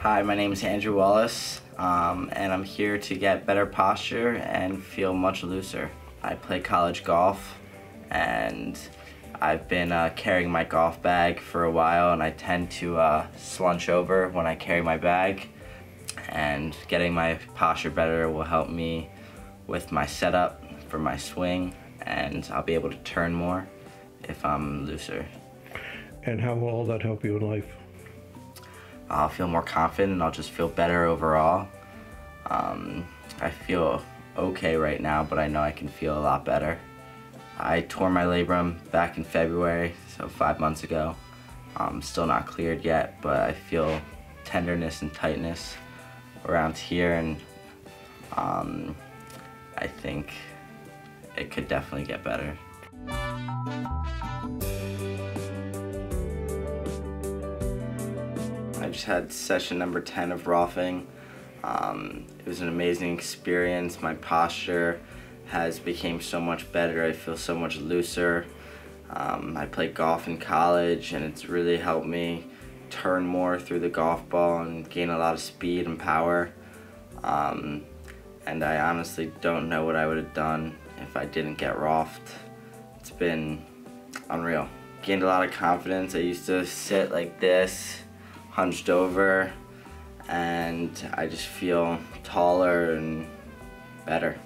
Hi, my name is Andrew Wallace, and I'm here to get better posture and feel much looser. I play college golf, and I've been carrying my golf bag for a while, and I tend to slunch over when I carry my bag, and getting my posture better will help me with my setup for my swing, and I'll be able to turn more if I'm looser. And how will all that help you in life? I'll feel more confident, and I'll just feel better overall. I feel okay right now, but I know I can feel a lot better. I tore my labrum back in February, so 5 months ago. I'm still not cleared yet, but I feel tenderness and tightness around here, and I think it could definitely get better. I just had session number 10 of Rolfing. It was an amazing experience. My posture has become so much better. I feel so much looser. I played golf in college, and it's really helped me turn more through the golf ball and gain a lot of speed and power. And I honestly don't know what I would have done if I didn't get Rolfed. It's been unreal. Gained a lot of confidence. I used to sit like this, hunched over, and I just feel taller and better.